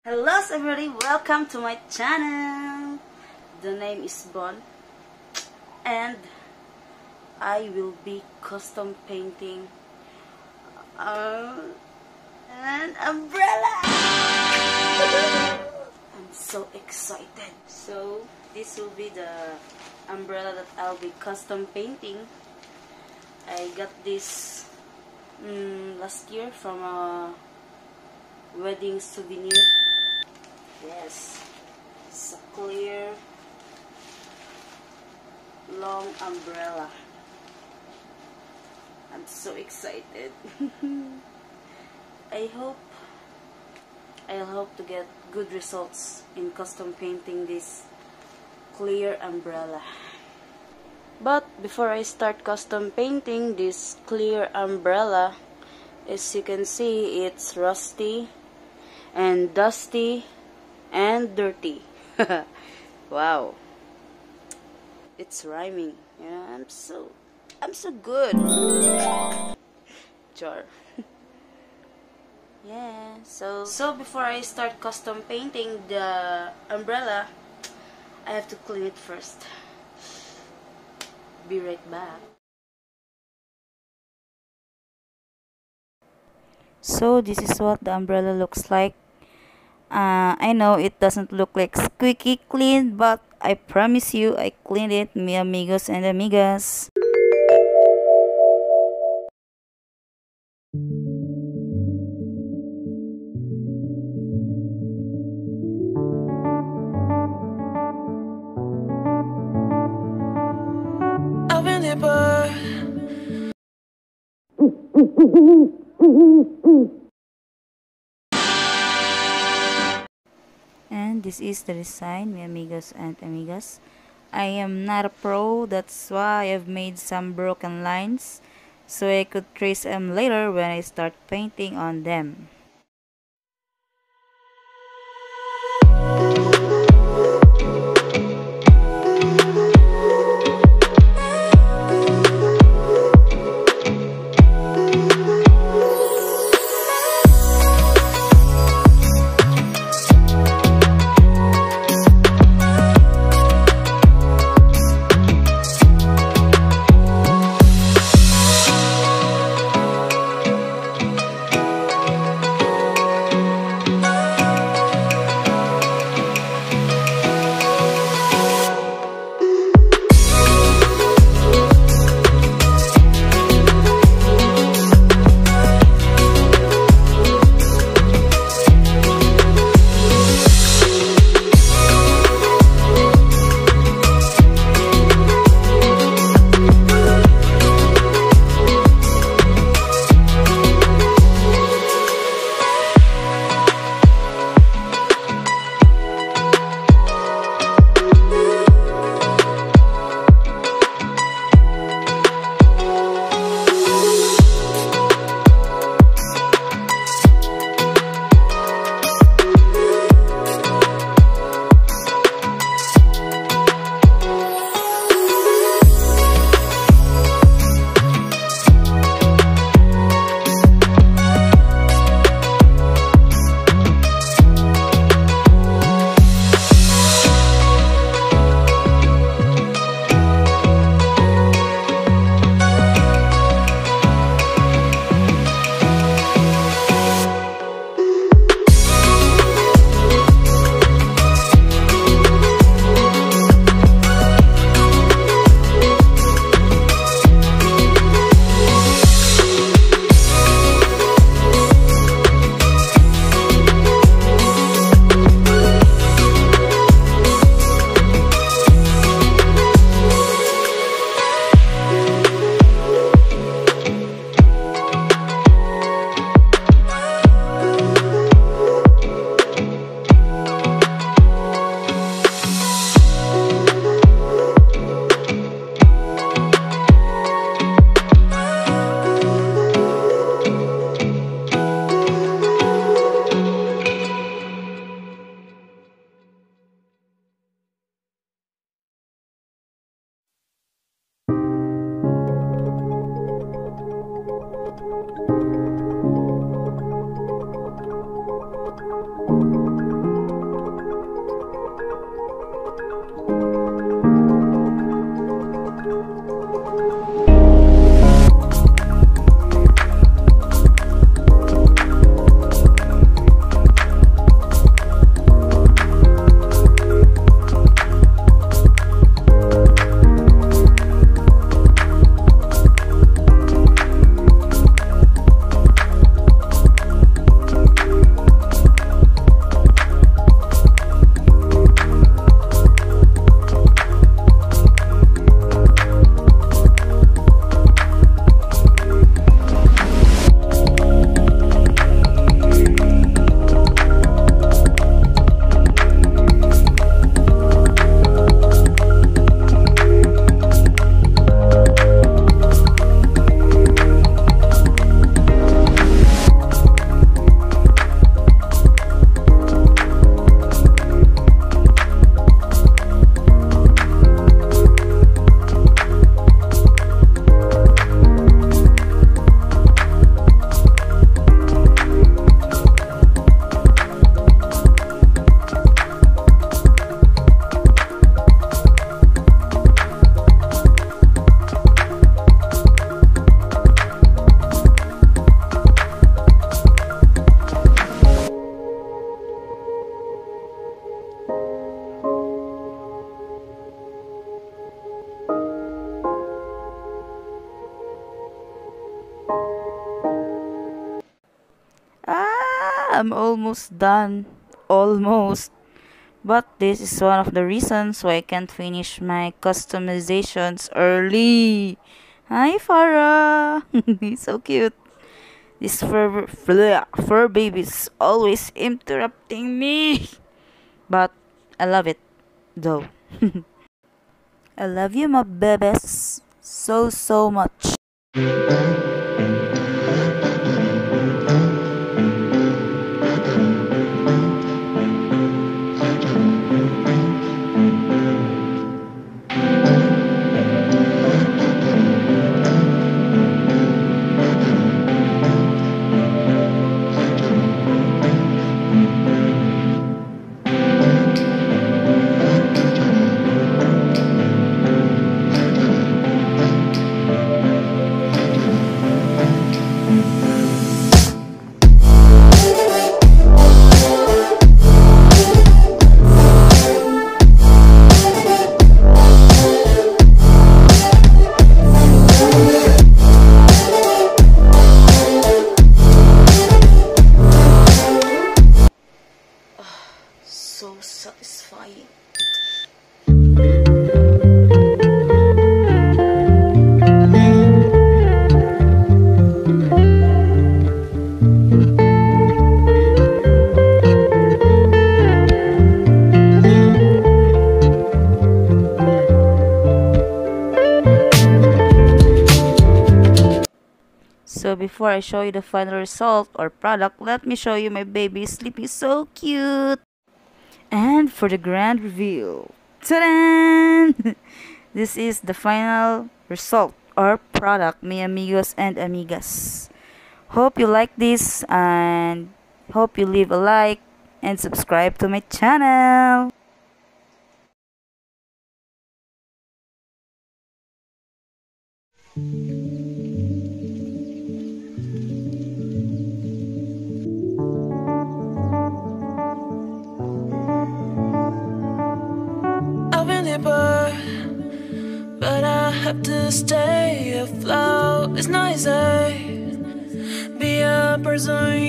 Hello everybody, welcome to my channel. The name is Bon and I will be custom painting an umbrella. I'm so excited. So this will be the umbrella that I'll be custom painting. I got this last year from a wedding souvenir. Yes, it's a clear, long umbrella. I'm so excited. I'll hope to get good results in custom painting this clear umbrella. But before I start custom painting this clear umbrella, as you can see, it's rusty and dusty and dirty. Wow, it's rhyming. Yeah, I'm so good. Jar. Yeah, so before I start custom painting the umbrella, I have to clean it first. Be right back. So this is what the umbrella looks like. I know it doesn't look like squeaky clean, but I promise you I cleaned it, mi amigos and amigas. I've been hit by. And this is the design, mi amigos and amigas. I am not a pro, that's why I've made some broken lines, so I could trace them later when I start painting on them. I'm almost done. Almost. But this is one of the reasons why I can't finish my customizations early. Hi, Farah. He's so cute. This fur baby is always interrupting me. But I love it, though. I love you, my babies, so much. Satisfying. So before I show you the final result or product, let me show you my baby sleeping so cute. And for the grand reveal, ta-da! This is the final result or product, mi amigos and amigas. Hope you like this and hope you leave a like and subscribe to my channel. But I have to stay afloat. It's not easy. Be a person.